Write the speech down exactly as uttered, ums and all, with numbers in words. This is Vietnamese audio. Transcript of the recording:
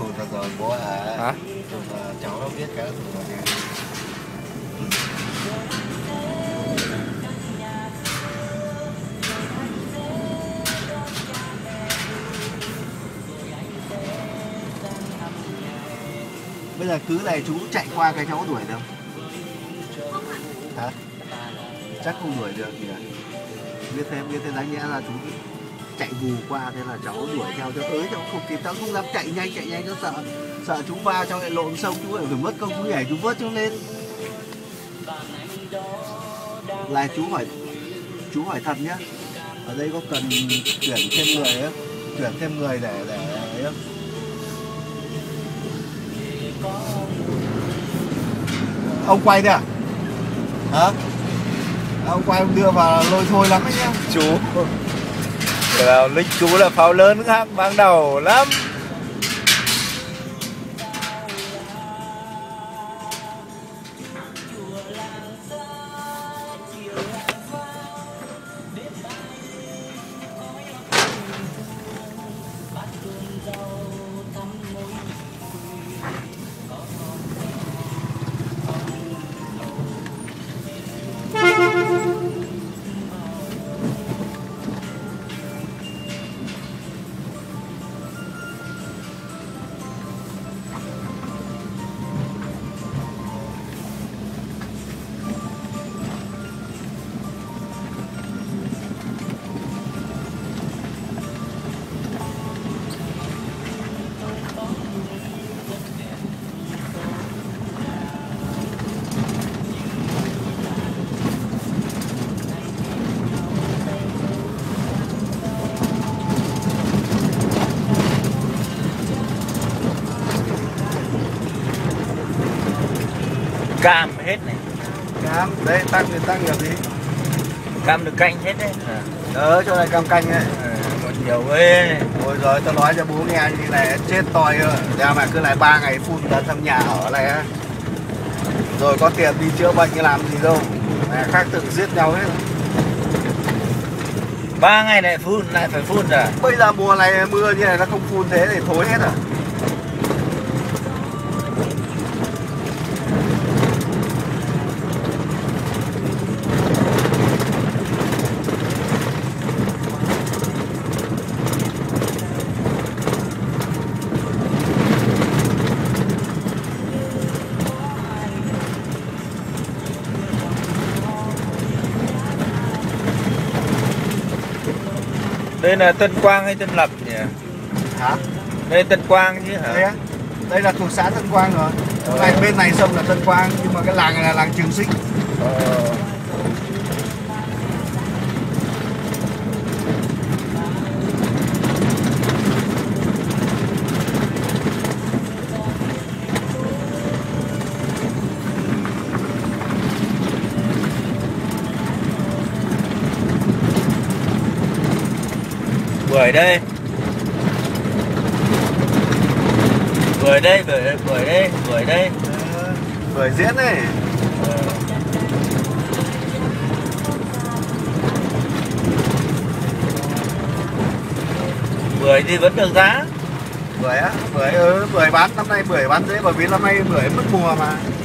Thụt là rồi bố à. Hả? Thụt là cháu nó biết cái đó thụt rồi. Bây giờ cứ này chú chạy qua cái cháu đuổi được không? Hả? Chắc không đuổi được gì đấy. Biết thêm, biết thêm đáng nhẽ là chú chạy vù qua, thế là cháu đuổi theo cho tới, cháu không kịp, cháu không dám chạy nhanh, chạy nhanh cháu sợ. Sợ chú va cho lại lộn xong, chú lại phải mất công, chú nhảy, chú vớt chú lên. Là chú hỏi, chú hỏi thật nhá. Ở đây có cần chuyển thêm người ấy, chuyển thêm người để, để ấy không? Ông quay đây à? Hả? Ông quay ông đưa vào lôi thôi lắm đấy nhá. Chú là lính chú là pháo lớn khác băng đầu lắm. Cam hết này. Cam, đấy tăng thì tăng được đi. Cam được canh hết đấy. À. Đó, chỗ này cam canh đấy. À, còn nhiều ghê. Ôi giời, tao nói cho bố nghe như này chết toi rồi. Ra mà cứ lại ba ngày phun ra thăm nhà ở này á. Rồi có tiền đi chữa bệnh thì làm gì đâu. Này, khác tự giết nhau hết. ba ngày này phun lại phải phun rồi. Bây giờ mùa này mưa như này nó không phun thế thì thối hết rồi. Đây là Tân Quang hay Tân Lập nhỉ? Hả? Đây Tân Quang chứ hả? Đây, đây là thuộc xã Tân Quang rồi. Ờ. Này, bên này sông là Tân Quang, nhưng mà cái làng này là làng Trường Sinh. Ờ. Bưởi đây, bưởi đây, bưởi đây, bưởi đây, bưởi đây, bưởi diễn này. Ờ. Bưởi thì vẫn được giá. Bưởi á, bưởi, ừ, bưởi bán năm nay bưởi bán dễ bởi vì năm nay bưởi mất mùa mà.